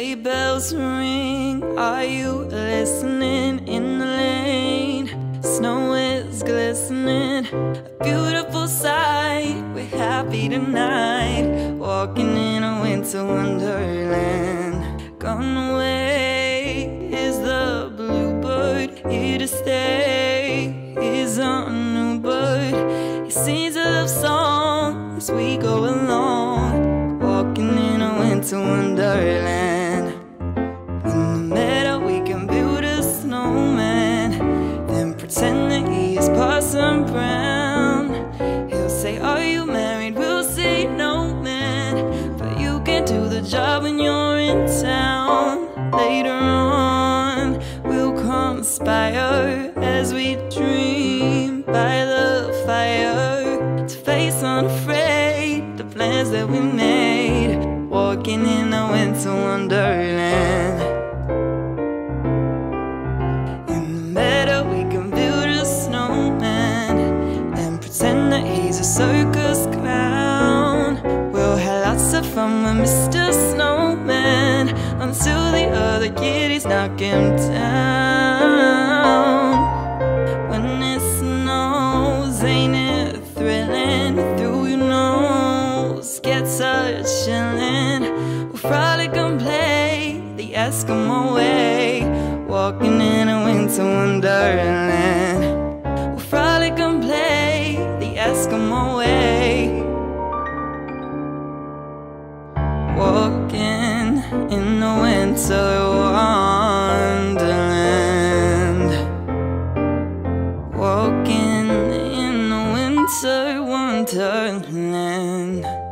sleigh bells ring. Are you listening in the lane? Snow is glistening, a beautiful sight. We're happy tonight, walking in a winter wonderland. Gone away is the bluebird, here to stay is our new bird. He sings a love song as we go along, walking in a winter wonderland. In the meadow we can build a snowman, then pretend that he is Parson Brown. He'll say, are you married? We'll say, no man, but you can do the job when you're in town. Later on we'll conspire as we dream by the fire, to face unafraid the plans that we made, walking in a winter wonderland. In the meadow we can build a snowman, and pretend that he's a circus clown. We'll have lots of fun with Mr. Snowman, until the other kiddies knock him down. When it snows, ain't it thrilling? Through your nose gets a chilling. Frolic and play the Eskimo way, walking in a winter wonderland. We'll frolic and play the Eskimo way, walking in the winter wonderland. Walking in the winter wonderland.